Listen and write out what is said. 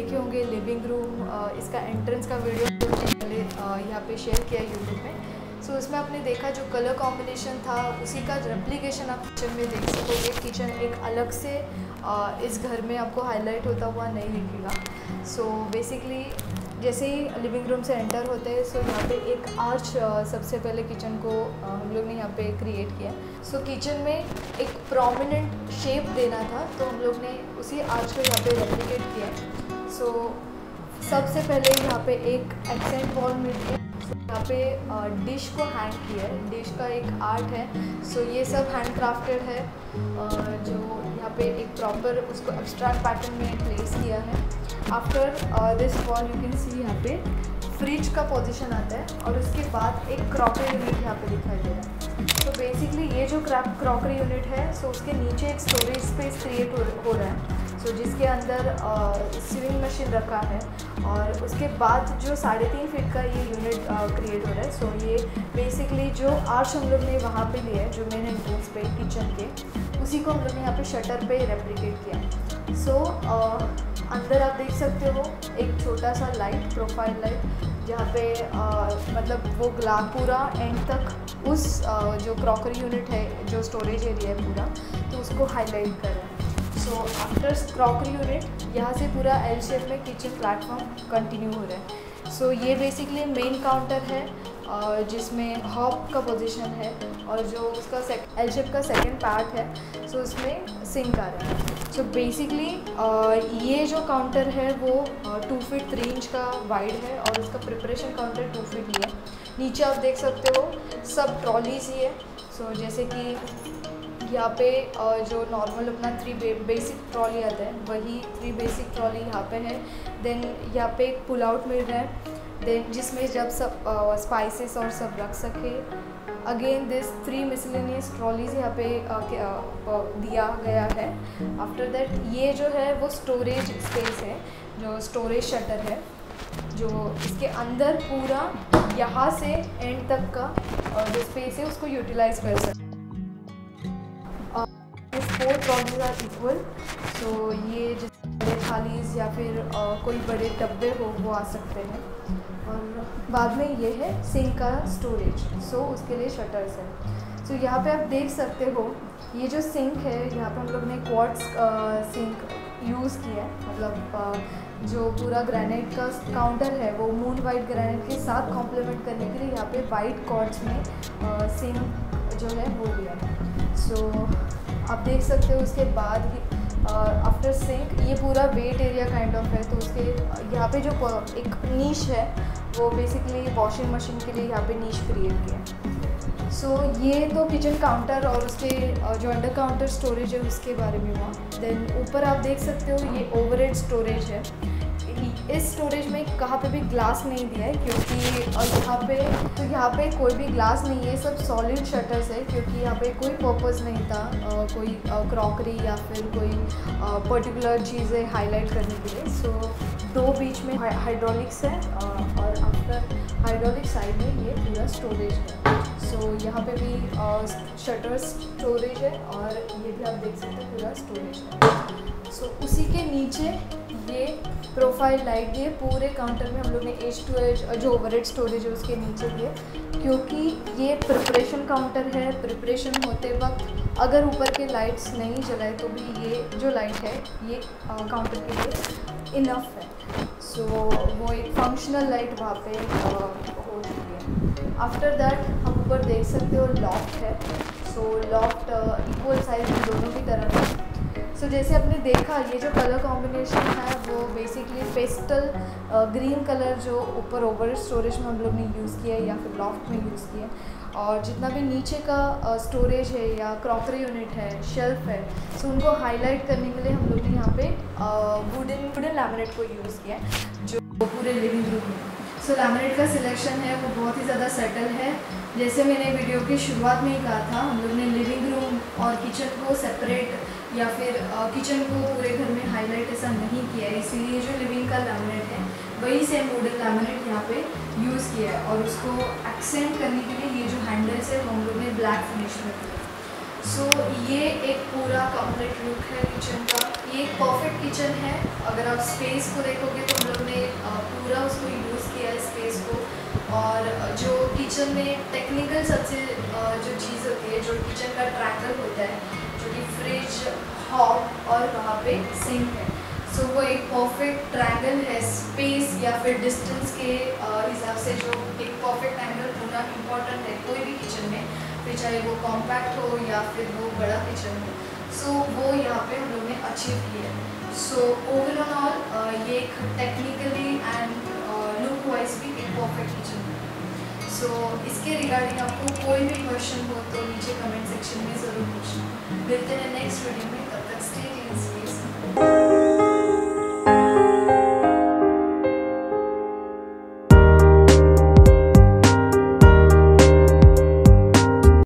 देखे होंगे living room, इसका एंट्रेंस का वीडियो पहले यहाँ पे शेयर किया यूट्यूब में। सो इसमें आपने देखा जो कलर कॉम्बिनेशन था उसी का रेप्लिकेशन आप किचन में देख सकोगे। किचन एक अलग से इस घर में आपको हाईलाइट होता हुआ नहीं दिखेगा। सो बेसिकली जैसे ही लिविंग रूम से एंटर होते हैं, सो यहाँ पे एक आर्च सबसे पहले किचन को हम लोग ने यहाँ पे क्रिएट किया। सो किचन में एक प्रोमिनेंट शेप देना था तो हम लोग ने उसी आर्च को यहाँ पे रेप्लिकेट किया। सो सबसे पहले यहाँ पे एक एक्सेंट वॉल मिल गया। यहाँ पे डिश को हैंग किया है, डिश का एक आर्ट है। सो ये सब हैंड क्राफ्टेड है, जो यहाँ पे एक प्रॉपर उसको एब्स्ट्रैक्ट पैटर्न में प्लेस किया है। After this wall you can see यहाँ पे फ्रिज का पोजीशन आता है और उसके बाद एक क्रॉकरी यूनिट यहाँ पे दिखाई दे रहा है। तो बेसिकली ये जो क्रॉकरी यूनिट है, सो उसके नीचे एक स्टोरेज स्पेस क्रिएट हो रहा है। सो जिसके अंदर सीविंग मशीन रखा है और उसके बाद जो 3.5 फीट का ये यूनिट क्रिएट हो रहा है। सो ये बेसिकली जो आर्च हम लोग ने वहाँ पर लिया है, जो मेन एंट्रेंस पे किचन के, उसी को हम लोग ने यहाँ पे शटर पे रेप्लिकेट किया। सो अंदर आप देख सकते हो एक छोटा सा लाइट, प्रोफाइल लाइट, जहाँ पे मतलब वो ग्लास पूरा एंड तक उस जो क्रॉकरी यूनिट है, जो स्टोरेज एरिया है पूरा, तो उसको हाईलाइट कर रहा है। सो आफ्टर क्रॉकरी यूनिट यहाँ से पूरा एल शेप में किचन प्लेटफॉर्म कंटिन्यू हो रहा है। सो ये बेसिकली मेन काउंटर है, जिसमें हॉब का पोजीशन है और जो उसका एल शेप का सेकेंड पार्ट है, सो उसमें सिंक आ रहा है। सो बेसिकली ये जो काउंटर है वो 2 फीट 3 इंच का वाइड है और उसका प्रिपरेशन काउंटर 2 फीट ही है। नीचे आप देख सकते हो सब ट्रॉलीज ही है। सो जैसे कि यहाँ पे जो नॉर्मल अपना 3 बेसिक ट्रॉली आता है, वही 3 बेसिक ट्रॉली यहाँ पे है। देन यहाँ पे एक पुल आउट मिल रहा है, देन जिसमें जब सब स्पाइसेस और सब रख सके। अगेन दिस 3 मिसलेनियस ट्रॉलीज यहाँ पे दिया गया है। आफ्टर दैट ये जो है वो स्टोरेज स्पेस है, जो स्टोरेज शटर है, जो इसके अंदर पूरा यहाँ से एंड तक का जो स्पेस है उसको यूटिलाइज कर सकते। 4 ट्रॉलीज आर इक्वल। सो ये जिस बड़े थालीज या फिर कोई बड़े डब्बे हो वो आ सकते हैं। और बाद में ये है सिंक का स्टोरेज, सो उसके लिए शटर्स है। सो यहाँ पे आप देख सकते हो ये जो सिंक है, यहाँ पे हम लोग ने क्वार्ट्स सिंक यूज़ किया है। मतलब जो पूरा ग्रेनाइट का काउंटर है वो मून वाइट ग्रेनाइट के साथ कॉम्प्लीमेंट करने के लिए यहाँ पे वाइट क्वार्ट्स में सिंक जो है वो दिया है। सो आप देख सकते हो उसके बाद आफ्टर सिंक ये पूरा वेट एरिया काइंड ऑफ है। तो उसके यहाँ पे जो एक नीश है वो बेसिकली वॉशिंग मशीन के लिए यहाँ पे नीश क्रिएट किया। सो ये तो किचन काउंटर और उसके जो अंडर काउंटर स्टोरेज है उसके बारे में हुआ। देन ऊपर आप देख सकते हो ये ओवरहेड स्टोरेज है। इस स्टोरेज में कहाँ पे भी ग्लास नहीं दिया है, क्योंकि यहाँ पे कोई भी ग्लास नहीं है, सब सॉलिड शटर्स है। क्योंकि यहाँ पे कोई पर्पस नहीं था कोई क्रॉकरी या फिर कोई पर्टिकुलर चीज़ें हाईलाइट करने के लिए। सो 2 बीच में हाइड्रोलिक्स है और आफ्टर हाइड्रोलिक साइड में ये पूरा स्टोरेज है। सो यहाँ पे भी शटर्स स्टोरेज है और ये भी आप देख सकते हो पूरा स्टोरेज है। सो उसी के नीचे ये प्रोफाइल लाइट दिए पूरे काउंटर में हम लोग ने एज जो ओवरहेड स्टोरेज है उसके नीचे दिए, क्योंकि ये प्रिपरेशन काउंटर है। प्रिपरेशन होते वक्त अगर ऊपर के लाइट्स नहीं जलाए तो भी ये जो लाइट है ये काउंटर के लिए इनफ है। सो वो एक फंक्शनल लाइट वहाँ पे हो चुकी है। आफ्टर दैट हम ऊपर देख सकते हो लॉफ्ट है। सो लॉफ्ट इक्वल साइज दोनों की तरफ है। सो जैसे आपने देखा ये जो कलर कॉम्बिनेशन है वो बेसिकली पेस्टल ग्रीन कलर जो ऊपर ओवर स्टोरेज में हम लोग ने यूज़ किया है या फिर लॉफ्ट में यूज़ किया है। और जितना भी नीचे का स्टोरेज है या क्रॉकरी यूनिट है, शेल्फ है, सो उनको हाईलाइट करने के लिए हम लोग ने यहाँ पे वुडन लैमिनेट को यूज़ किया है, जो पूरे लिविंग रूम में। सो लैमिनेट का सिलेक्शन है वो बहुत ही ज़्यादा सेटल है। जैसे मैंने वीडियो की शुरुआत में ही कहा था, हम लोग ने लिविंग रूम और किचन को सेपरेट या फिर किचन को पूरे घर में हाईलाइट ऐसा नहीं किया है, इसीलिए जो लिविंग का लैमिनेट है वही सेम वुडन लैमिनेट यहाँ पे यूज़ किया है। और उसको एक्सेंट करने के लिए ये जो हैंडल्स है वो हम लोग ने ब्लैक फिनिश में किया। सो ये एक पूरा कम्प्लीट लुक है किचन का। ये एक परफेक्ट किचन है। अगर आप स्पेस को देखोगे तो हम लोग ने पूरा उसको यूज़ किया है स्पेस को। और जो किचन में टेक्निकल सबसे जो चीज़ होती है, जो किचन का ट्रैकर होता है, जो कि फ्रिज, हॉब और वहाँ पे सिंक है, सो वो एक परफेक्ट ट्रायंगल है स्पेस या फिर डिस्टेंस के हिसाब से। जो एक परफेक्ट एंगल होना इम्पॉर्टेंट है कोई भी किचन में, फिर चाहे वो कॉम्पैक्ट हो या फिर वो बड़ा किचन हो। सो वो यहाँ पे हम लोग ने अचीव किया है। सो ओवरऑल ये एक टेक्निकली एंड लुक वाइज भी एक परफेक्ट किचन है। सो इसके रिगार्डिंग आपको कोई भी क्वेश्चन हो तो नीचे कमेंट सेक्शन में ज़रूर पूछना। मिलते हैं नेक्स्ट वीडियो में।